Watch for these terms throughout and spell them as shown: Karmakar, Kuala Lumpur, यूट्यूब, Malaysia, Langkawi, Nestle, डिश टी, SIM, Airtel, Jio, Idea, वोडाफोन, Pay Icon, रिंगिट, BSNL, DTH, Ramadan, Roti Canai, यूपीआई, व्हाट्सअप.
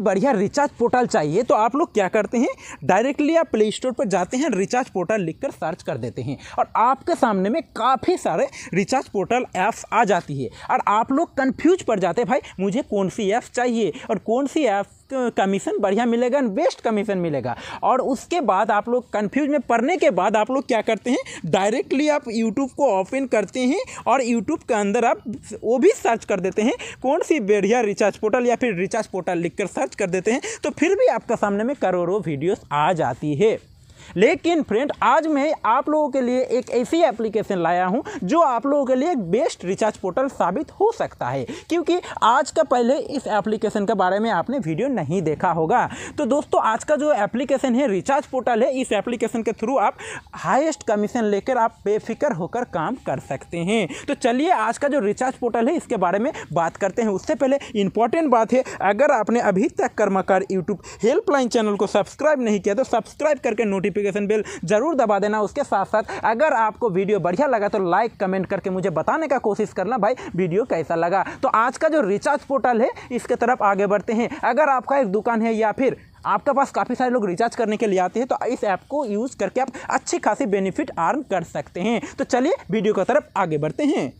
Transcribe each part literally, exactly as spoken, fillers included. बढ़िया recharge portal चाहिए तो आप लोग क्या करते हैं, डायरेक्टली आप प्ले स्टोर पर जाते हैं, रिचार्ज पोर्टल लिखकर सर्च कर देते हैं और आपके सामने में काफ़ी सारे रिचार्ज पोर्टल ऐप्स आ जाती है और आप लोग कंफ्यूज पड़ जाते हैं, भाई मुझे कौन सी ऐप चाहिए और कौन सी ऐप कमीशन बढ़िया मिलेगा, बेस्ट कमीशन मिलेगा। और उसके बाद आप लोग कंफ्यूज में पड़ने के बाद आप लोग क्या करते हैं, डायरेक्टली आप यूट्यूब को ओपन करते हैं और यूट्यूब के अंदर आप वो भी सर्च कर देते हैं, कौन सी बढ़िया रिचार्ज पोर्टल या फिर रिचार्ज पोर्टल लिखकर सर्च कर देते हैं, तो फिर भी आपका सामने में करोड़ों वीडियोस आ जाती है। लेकिन फ्रेंड, आज मैं आप लोगों के लिए एक ऐसी एप्लीकेशन लाया हूं जो आप लोगों के लिए बेस्ट रिचार्ज पोर्टल साबित हो सकता है, क्योंकि आज का पहले इस एप्लीकेशन के बारे में आपने वीडियो नहीं देखा होगा। तो दोस्तों, आज का जो एप्लीकेशन है, रिचार्ज पोर्टल है, इस एप्लीकेशन के थ्रू आप हाईएस्ट कमीशन लेकर आप बेफिक्र होकर काम कर सकते हैं। तो चलिए आज का जो रिचार्ज पोर्टल है इसके बारे में बात करते हैं। उससे पहले इंपॉर्टेंट बात है, अगर आपने अभी तक कर्मकार यूट्यूब हेल्पलाइन चैनल को सब्सक्राइब नहीं किया तो सब्सक्राइब करके नोटिफिकेशन नोटिफिकेशन बेल जरूर दबा देना। उसके साथ साथ अगर आपको वीडियो बढ़िया लगा तो लाइक कमेंट करके मुझे बताने का कोशिश करना, भाई वीडियो कैसा लगा। तो आज का जो रिचार्ज पोर्टल है इसके तरफ आगे बढ़ते हैं। अगर आपका एक दुकान है या फिर आपके पास काफ़ी सारे लोग रिचार्ज करने के लिए आते हैं तो इस ऐप को यूज़ करके आप अच्छी खासी बेनिफिट अर्न कर सकते हैं। तो चलिए वीडियो की तरफ आगे बढ़ते हैं।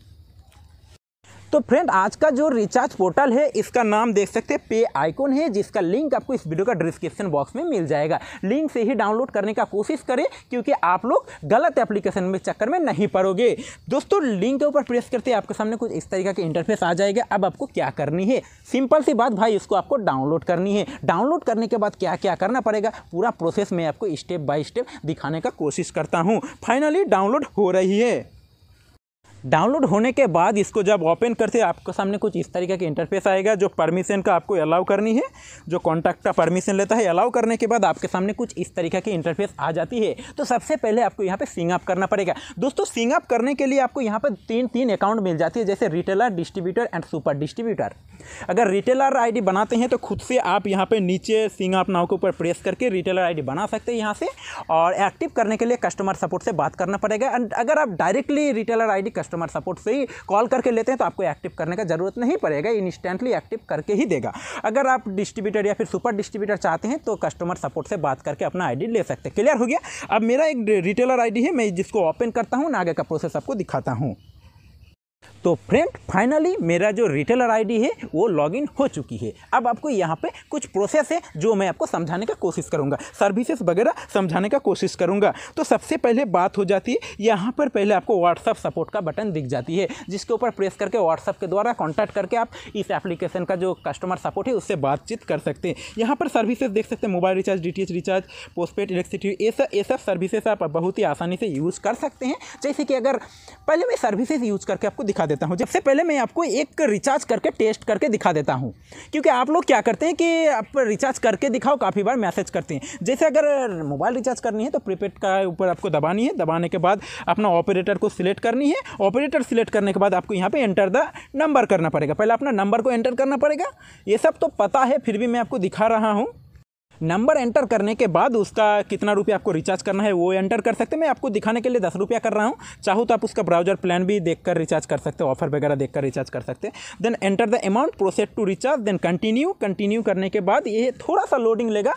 तो फ्रेंड, आज का जो रिचार्ज पोर्टल है इसका नाम देख सकते हैं, पे आइकॉन है, जिसका लिंक आपको इस वीडियो का डिस्क्रिप्शन बॉक्स में मिल जाएगा। लिंक से ही डाउनलोड करने का कोशिश करें क्योंकि आप लोग गलत एप्लीकेशन में चक्कर में नहीं पड़ोगे। दोस्तों, लिंक के ऊपर प्रेस करते हैं आपके सामने कुछ इस तरीके का इंटरफेस आ जाएगा। अब आपको क्या करनी है, सिंपल सी बात भाई, इसको आपको डाउनलोड करनी है। डाउनलोड करने के बाद क्या क्या करना पड़ेगा, पूरा प्रोसेस मैं आपको स्टेप बाय स्टेप दिखाने का कोशिश करता हूँ। फाइनली डाउनलोड हो रही है। डाउनलोड होने के बाद इसको जब ओपन करते हैं आपके सामने कुछ इस तरीके के इंटरफेस आएगा। जो परमिशन का आपको अलाउ करनी है, जो कॉन्टैक्ट का परमिशन लेता है, अलाउ करने के बाद आपके सामने कुछ इस तरीके की इंटरफेस आ जाती है। तो सबसे पहले आपको यहाँ पे सिंग अप करना पड़ेगा। दोस्तों, सिंग अप करने के लिए आपको यहाँ पर तीन तीन अकाउंट मिल जाती है, जैसे retailer, distributor and super distributor. अगर रिटेलर आई डी बनाते हैं तो खुद से आप यहाँ पर नीचे सिंग अप नाउ के ऊपर प्रेस करके रिटेलर आई डी बना सकते हैं यहाँ से। और एक्टिव करने के लिए कस्टमर सपोर्ट से बात करना पड़ेगा। एंड अगर आप directly retailer I D customer support से ही कॉल करके लेते हैं तो आपको एक्टिव करने का जरूरत नहीं पड़ेगा, इंस्टेंटली एक्टिव करके ही देगा। अगर आप डिस्ट्रीब्यूटर या फिर सुपर डिस्ट्रीब्यूटर चाहते हैं तो कस्टमर सपोर्ट से बात करके अपना आईडी ले सकते हैं। क्लियर हो गया। अब मेरा एक रिटेलर आईडी है, मैं जिसको ओपन करता हूँ, आगे का प्रोसेस आपको दिखाता हूँ। तो फ्रेंड, फाइनली मेरा जो रिटेलर आईडी है वो लॉगिन हो चुकी है। अब आपको यहाँ पे कुछ प्रोसेस है जो मैं आपको समझाने का कोशिश करूँगा, सर्विसेज वगैरह समझाने का कोशिश करूँगा। तो सबसे पहले बात हो जाती है, यहाँ पर पहले आपको व्हाट्सअप सपोर्ट का बटन दिख जाती है, जिसके ऊपर प्रेस करके व्हाट्सअप के द्वारा कॉन्टैक्ट करके आप इस एप्लीकेशन का जो कस्टमर सपोर्ट है उससे बातचीत कर सकते हैं। यहाँ पर सर्विसेज देख सकते हैं, mobile recharge, D T H recharge, postpaid, electricity, ये सब ये सब सर्विसेज आप बहुत ही आसानी से यूज़ कर सकते हैं। जैसे कि अगर पहले मैं सर्विसेज यूज़ करके आपको दिखा देता हूं। सबसे पहले मैं आपको एक रिचार्ज करके टेस्ट करके दिखा देता हूं, क्योंकि आप लोग क्या करते हैं कि आप रिचार्ज करके दिखाओ, काफ़ी बार मैसेज करते हैं। जैसे अगर मोबाइल रिचार्ज करनी है तो प्रीपेड का ऊपर आपको दबानी है, दबाने के बाद अपना ऑपरेटर को सिलेक्ट करनी है। ऑपरेटर सिलेक्ट करने के बाद आपको यहाँ पर एंटर द नंबर करना पड़ेगा, पहले अपना नंबर को एंटर करना पड़ेगा। ये सब तो पता है, फिर भी मैं आपको दिखा रहा हूँ। नंबर एंटर करने के बाद उसका कितना रुपया आपको रिचार्ज करना है वो एंटर कर सकते हैं। मैं आपको दिखाने के लिए दस रुपया कर रहा हूँ, चाहो तो आप उसका ब्राउजर प्लान भी देखकर रिचार्ज कर सकते हो, ऑफर वगैरह देखकर रिचार्ज कर सकते हैं। Then enter the amount, process to recharge, then continue. Continue करने के बाद ये थोड़ा सा लोडिंग लेगा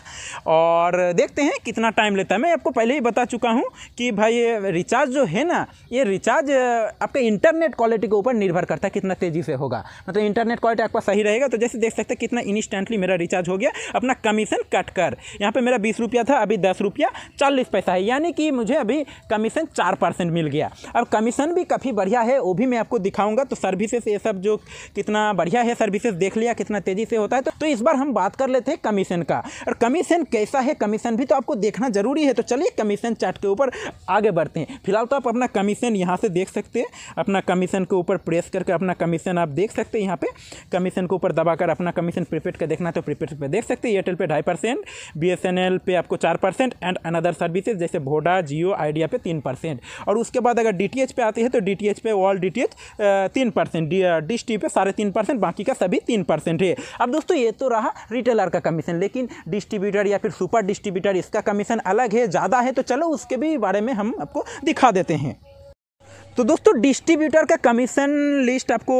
और देखते हैं कितना टाइम लेता है। मैं आपको पहले ही बता चुका हूँ कि भाई ये रिचार्ज जो है ना, ये रिचार्ज आपके इंटरनेट क्वालिटी के ऊपर निर्भर करता है, कितना तेज़ी से होगा, मतलब इंटरनेट क्वालिटी आपका सही रहेगा। तो जैसे देख सकते हैं कितना इंस्टेंटली मेरा रिचार्ज हो गया, अपना कमीशन कट कर। यहाँ पे मेरा बीस रुपया था, अभी दस रुपया चालीस पैसा है, यानी कि मुझे अभी कमीशन चार परसेंट मिल गया। अब कमीशन भी काफ़ी बढ़िया है, वो भी मैं आपको दिखाऊंगा। तो सर्विसेज ये सब जो कितना बढ़िया है, सर्विसेज देख लिया कितना तेज़ी से होता है। तो, तो इस बार हम बात कर लेते हैं कमीशन का, और कमीशन कैसा है, कमीशन भी तो आपको देखना ज़रूरी है। तो चलिए कमीशन चार्ट के ऊपर आगे बढ़ते हैं। फिलहाल तो आप अपना कमीशन यहाँ से देख सकते हैं, अपना कमीशन के ऊपर प्रेस करके अपना कमीशन आप देख सकते हैं। यहाँ पर कमीशन के ऊपर दबाकर अपना कमीशन प्रीपेड का देखना तो प्रीपेड पर देख सकते हैं। एयरटेल पे ढाई percent, B S N L पे आपको चार परसेंट, एंड अनदर सर्विसेज जैसे वोडा, जियो, आइडिया पे तीन परसेंट। और उसके बाद अगर डी टी एच पे आते हैं तो डी टी एच पे ऑल डी टी एच तीन परसेंट, डिश टी पे साढ़े तीन परसेंट बाकी का सभी तीन परसेंट है। अब दोस्तों, ये तो रहा रिटेलर का कमीशन, लेकिन डिस्ट्रीब्यूटर या फिर सुपर डिस्ट्रीब्यूटर इसका कमीशन अलग है, ज़्यादा है। तो चलो उसके भी बारे में हम आपको दिखा देते हैं। तो दोस्तों डिस्ट्रीब्यूटर का कमीशन लिस्ट आपको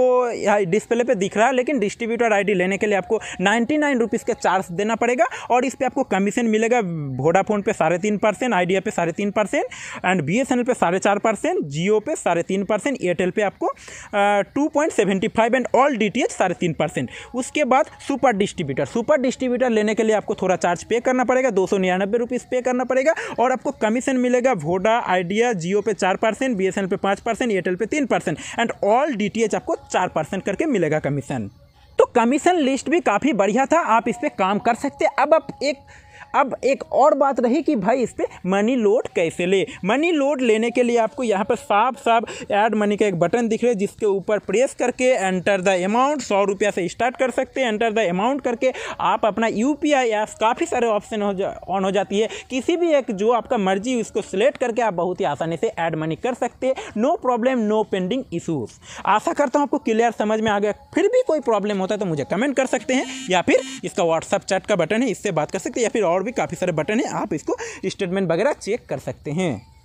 डिस्प्ले पे दिख रहा है, लेकिन डिस्ट्रीब्यूटर आईडी लेने के लिए आपको नाइन्टी नाइन रुपीज़ का चार्ज देना पड़ेगा और इस पे आपको कमीशन मिलेगा वोडाफोन पे साढ़े तीन परसेंट, आइडिया पे साढ़े तीन percent and B S N L पे साढ़े चार परसेंट, जियो पे साढ़े तीन परसेंट, एयरटेल पे आपको two point seventy five and all D T H साढ़े तीन परसेंट। उसके बाद सुपर डिस्ट्रीब्यूटर सुपर डिस्ट्रीब्यूटर लेने के लिए आपको थोड़ा चार्ज पे करना पड़ेगा, दो सौ निन्यानबे रुपीज़ पे करना पड़ेगा और आपको कमीशन मिलेगा वोडा आइडिया जियो पे चार percent, B S N L पे पाँच परसेंट, एयरटेल पे तीन परसेंट एंड ऑल डीटीएच आपको चार परसेंट करके मिलेगा कमीशन। तो कमीशन लिस्ट भी काफ़ी बढ़िया था, आप इस पर काम कर सकते हैं। अब आप एक अब एक और बात रही कि भाई इस पर मनी लोड कैसे ले। मनी लोड लेने के लिए आपको यहाँ पर साफ साफ ऐड मनी का एक बटन दिख रहा है जिसके ऊपर प्रेस करके एंटर द अमाउंट सौ रुपया से स्टार्ट कर सकते हैं। एंटर द अमाउंट करके आप अपना यूपीआई ऐप्स काफ़ी सारे ऑप्शन हो जा ऑन हो जाती है, किसी भी एक जो आपका मर्जी उसको सिलेक्ट करके आप बहुत ही आसानी से ऐड मनी कर सकते हैं। No problem no pending issues. आशा करता हूँ आपको क्लियर समझ में आ गया। फिर भी कोई प्रॉब्लम होता है तो मुझे कमेंट कर सकते हैं या फिर इसका व्हाट्सअप चैट का बटन है इससे बात कर सकते हैं या फिर और भी काफ़ी सारे बटन हैं, आप इसको स्टेटमेंट वगैरह चेक कर सकते हैं।